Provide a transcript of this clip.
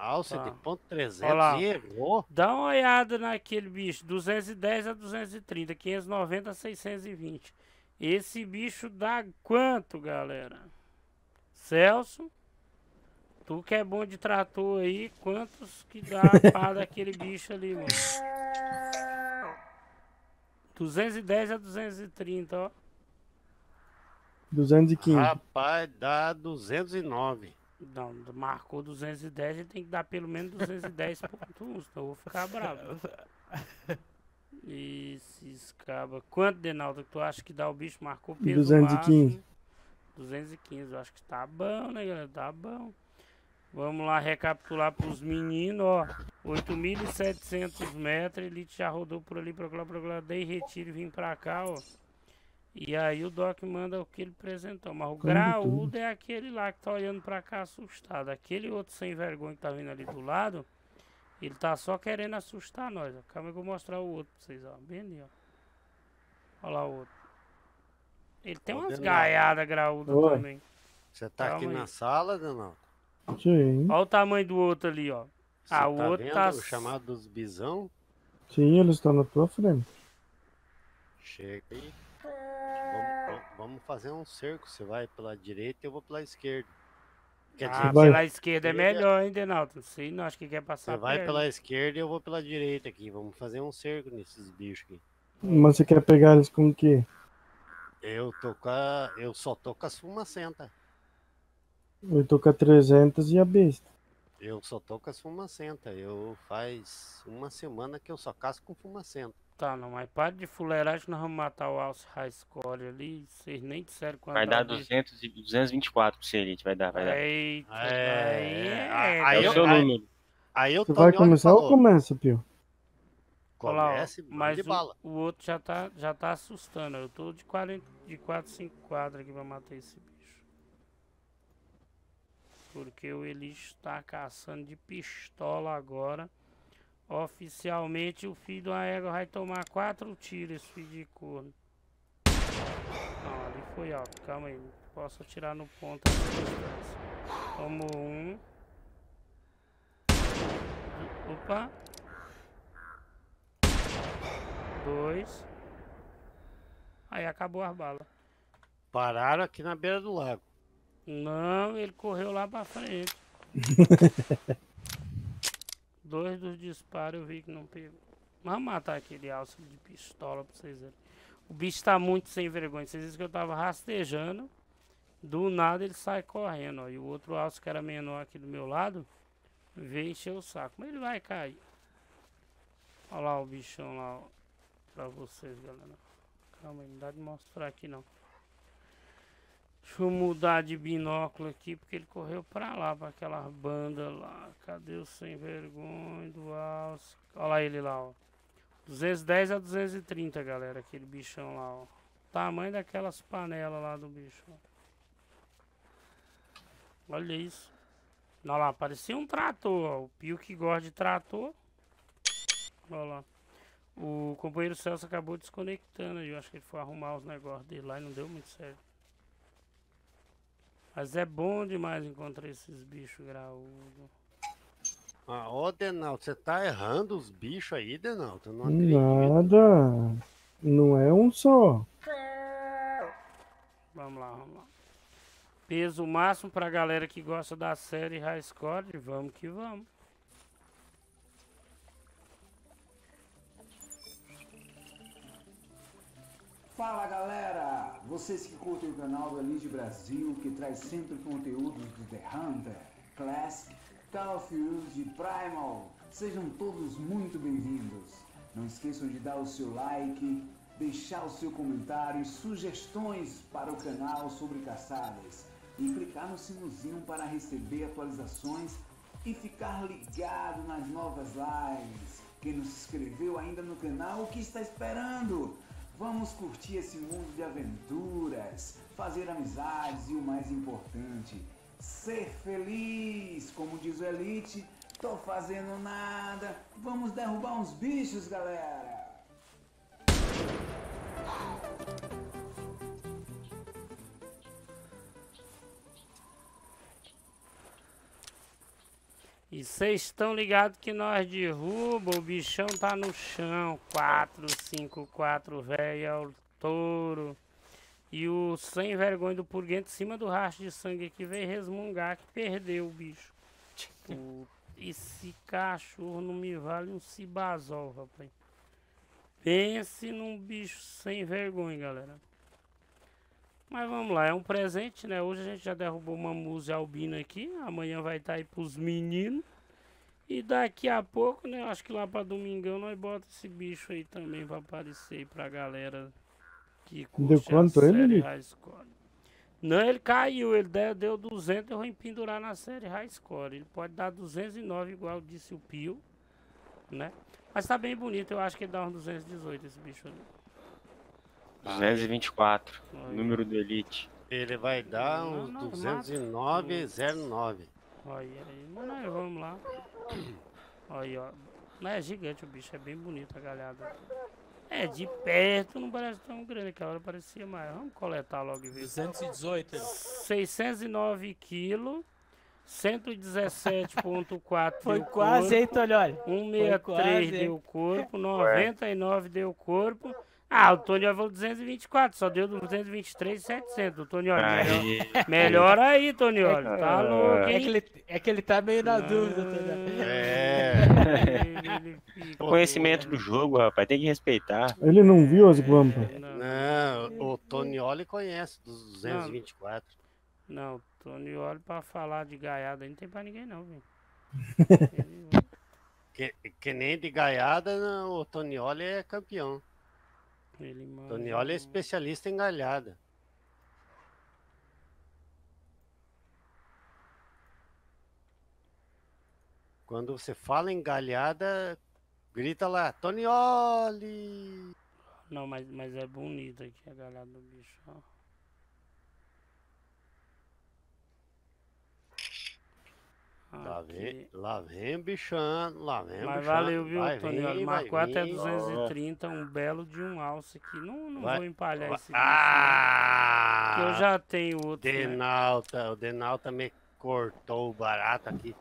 Alça de ponto 300 e errou. Dá uma olhada naquele bicho, 210 a 230, 590 a 620. Esse bicho dá quanto, galera? Celso, tu que é bom de trator aí, quantos que dá a pá daquele bicho ali, mano? 210 a 230, ó. 215. Rapaz, dá 209. Não, marcou 210 e tem que dar pelo menos 210.1, senão eu vou ficar bravo. Esses cabas. Quanto, Denaldo, que tu acha que dá o bicho? Marcou peso 215. Baixo. 215, eu acho que tá bom, né, galera? Tá bom. Vamos lá recapitular pros meninos, ó. 8.700 metros, Elite já rodou por ali, procura, dei retiro e vim pra cá, ó. E aí o Doc manda o que ele apresentou. Mas o graúdo é aquele lá que tá olhando pra cá assustado. Aquele outro sem vergonha que tá vindo ali do lado, ele tá só querendo assustar nós, ó. Calma que eu vou mostrar o outro pra vocês, ó. Bem ali, ó. Olha lá o outro. Ele tem umas gaiadas graúdas também. Você tá calma aqui aí na sala, Danão? Sim. Olha o tamanho do outro ali, ó. Ah, o tá outro vendo tá o chamado dos bisão? Sim, eles estão na tua frente. Chega aí. Vamos fazer um cerco, você vai pela direita e eu vou pela esquerda. Quer dizer, pela esquerda é melhor, hein, Denaldo? Sim, não acho que quer passar. Você vai pela esquerda e eu vou pela direita aqui. Vamos fazer um cerco nesses bichos aqui. Mas você quer pegar eles com o quê? Eu só tô com a sumacenta. Eu tô com a 300 e a besta. Eu só tô com a fumacenta. Eu faz uma semana que eu só caço com fumacenta. Tá, não, mas para de fuleiragem, nós vamos matar o Alce High Score ali, vocês nem disseram quanto. Vai dar 200 e 224 pro Elite, vai dar. Eita, aí é o seu número. Aí eu tô. Você vai começar ou começa, Pio? Começa, mas de bala. O outro já tá assustando, eu tô de 4-5 quadras aqui pra matar esse bicho. Porque o Elite tá caçando de pistola agora. Oficialmente o filho de uma égua vai tomar 4 tiros, esse filho de corno. Não, ali foi alto, calma aí. Posso atirar no ponto. Tomou um. Opa. 2. Aí acabou as balas. Pararam aqui na beira do lago. Não, ele correu lá pra frente. 2 dos disparos eu vi que não pegou. Vamos matar aquele alça de pistola pra vocês verem. O bicho tá muito sem vergonha. Vocês viram que eu tava rastejando. Do nada ele sai correndo, ó. E o outro alça que era menor aqui do meu lado veio encher o saco. Mas ele vai cair. Olha lá o bichão lá, ó. Pra vocês, galera. Calma aí, não dá de mostrar aqui não. Deixa eu mudar de binóculo aqui, porque ele correu pra lá, pra aquela banda lá. Cadê o sem vergonha do Alce? Olha lá ele lá, ó. 210 a 230, galera, aquele bichão lá, ó. Tamanho daquelas panelas lá do bicho, ó. Olha isso. Olha lá, parecia um trator, ó. O Pio que gosta de trator. Olha lá. O companheiro Celso acabou desconectando aí. Eu acho que ele foi arrumar os negócios dele lá e não deu muito certo. Mas é bom demais encontrar esses bichos graúdos. Ah, ô Denaldo, você tá errando os bichos aí, Denaldo? Não acredito. Nada. Não é um só. Vamos lá. Peso máximo pra galera que gosta da série High Score. Vamos que vamos. Fala galera, vocês que curtem o canal do EliteBrasil, que traz sempre conteúdos do The Hunter, Classic, Call of Duty e Primal, sejam todos muito bem-vindos. Não esqueçam de dar o seu like, deixar o seu comentário e sugestões para o canal sobre caçadas e clicar no sinozinho para receber atualizações e ficar ligado nas novas lives. Quem não se inscreveu ainda no canal, o que está esperando? Vamos curtir esse mundo de aventuras, fazer amizades e o mais importante, ser feliz. Como diz o Elite, tô fazendo nada, vamos derrubar uns bichos, galera. E vocês estão ligados que nós derruba, o bichão tá no chão. 4, 5, 4, velho, é o touro. E o sem vergonha do Purguento em cima do rastro de sangue aqui veio resmungar que perdeu o bicho. Puta, esse cachorro não me vale um cibazol, rapaz. Pense num bicho sem vergonha, galera. Mas vamos lá, é um presente, né? Hoje a gente já derrubou uma musa albina aqui. Amanhã vai estar aí pros meninos. E daqui a pouco, né? Acho que lá pra domingão nós bota esse bicho aí também pra aparecer aí pra galera que curte. Deu quanto ele? High Score. Não, ele caiu. Ele deu 200, eu vou empendurar na série High Score. Ele pode dar 209, igual disse o Pio, né? Mas tá bem bonito, eu acho que ele dá uns 218 esse bicho ali. 224, número do Elite. Ele vai dar uns 209,09. Olha aí, mas nós vamos lá. Olha aí, ó. Não é gigante o bicho, é bem bonito a galhada. É, de perto não parece tão grande, que a hora parecia mais. Vamos coletar logo e ver. 218. 609 quilos. 117,4 foi quase, hein, Tolhori? 163 deu corpo, 99 deu corpo. Ah, o Tony valeu 224, só deu 223,700. O Tony, olha, melhor aí, Tony, olha. Tá louco, hein? É que ele tá meio na dúvida, Tony. É. O conhecimento do jogo, rapaz, tem que respeitar. Ele não viu as guampas. Não, o Tonioli conhece dos 224. Não, o Tonioli pra falar de gaiada aí não tem pra ninguém, não, velho. que nem de gaiada, não, o Tonioli é campeão. Tonioli é especialista em galhada. Quando você fala em galhada, grita lá, Tonioli! Não, mas é bonita aqui a galhada do bicho, ó. Lá vem bichão, lá vem bichão. Mas valeu, viu, Tony? Marcou até 230, um belo de um alce aqui. Não vou empalhar esse bicho. Ah, né? Eu já tenho outro. Né? O Denalta me cortou o barato aqui.